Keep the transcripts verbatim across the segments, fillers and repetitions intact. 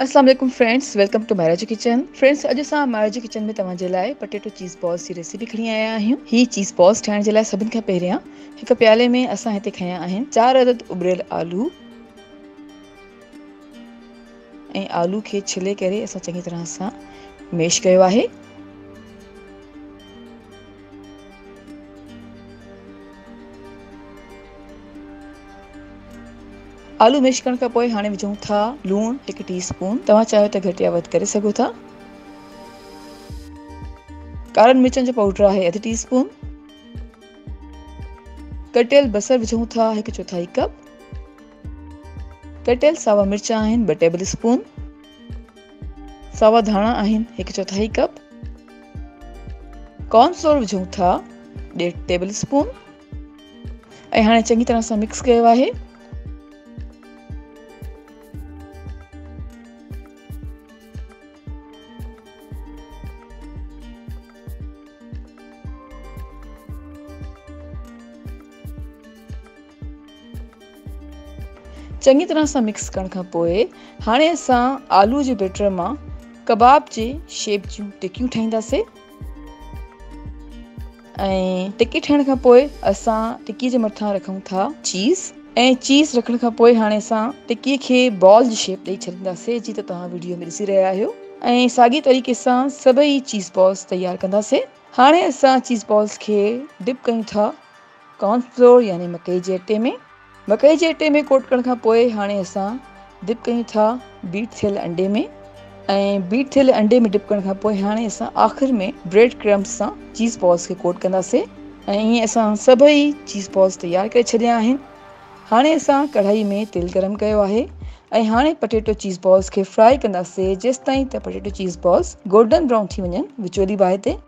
अस्सलाम वालेकुम friends, welcome to Myra जो किचन। फ्रेंड्स, अॼु असां मायरा जो किचन में तव्हांजे लाइ पटेटो चीज़ बॉल्स जी रेसिपी खणी आया आहियूं। ही चीज़ बॉल्स ठाहिण जे लाइ सभिनि खां पहिरियां हिकु प्याले में असां हिते खयां आहिनि चार अदद उबरियल आलू ऐं आलू खे छिले करे असां चङी तरह सां मैश कयो आहे। आलू मैश करण का पोए हाने विझूं था लूण एक टीस्पून, तव्हां चाहो त घटि या वधि करे सघो था। कारन मिर्चन जो पाउडर है आधा टीस्पून, कटियल बसर विझूं था एक चौथाई कप, कटियल सावा मिर्चा आहिनि ॿ टेबल स्पून, सावा धाणा आहिनि एक चौथाई कप, कॉर्न फ्लोर विझूं था डेढ़ टेबल स्पून ऐं हाणे चंगी तरह सां मिक्स कयो आहे। चंगी तरह से मिक्स करण खां पोइ हाणे असां आलू जे बैटर मां कबाब जे शेप जूं टिकियूं ठाहींदासीं ऐं टिकी ठाहिण खां पोइ असां टिकी जे मथां रखूं था चीज़ ऐं चीज़ रखण खां पोइ हाणे असां टिकीअ खे बॉल जी शेप ॾेई छॾींदासीं, जी त तव्हां वीडियो में ॾिसी रहिया आहियो। ऐं साॻी तरीक़े सां सभई चीज़ बॉल्स तयारु कंदासीं। हाणे असां चीज़ बॉल्स खे डिप कयूं था कॉर्नफ्लोर यानी मकई जे अटे में। मकई के अटे में कोट करण खां पोइ हाणे असां डिप कयूं था बीट थियल अंडे में ऐं बीट थियल अंडे में डिप करण खां पोइ हाणे असां आख़िर में ब्रेड क्रम्स सां चीज़ बॉल्स खे कोट कंदासीं ऐं ईअं असां सभई चीज़ बॉल्स तयारु करे छॾिया आहिनि। हाणे असां कढ़ाई में तेल गरम कयो आहे ऐं हाणे पटेटो चीज़ बॉल्स खे फ्राई कंदासीं जेसि ताईं त potato cheese balls golden brown थी वञनि विचोली बाहि ते।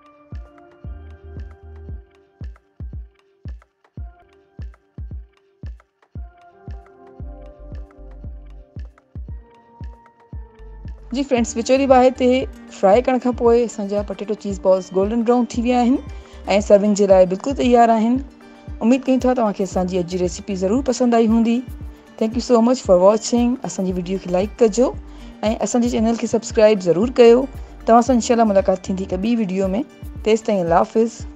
जी फ्रेंड्स, विचोली बाहि ते फ्राई करण खां पोइ असांजा potato cheese balls golden brown थी विया आहिनि ऐं सर्विंग जे लाइ बिल्कुलु तयारु आहिनि। उमेद कयूं था तव्हांखे असांजी अॼु जी रेसिपी ज़रूरु पसंदि आई हूंदी। Thank you so much for watching. असांजी वीडियो खे लाइक कजो ऐं असांजे चैनल खे सब्सक्राइब ज़रूरु कयो। तव्हां सां इंशाल्लाह मुलाक़ात थींदी हिकु ॿी वीडियो में। तेसि ताईं अल्लाह हाफ़िज़।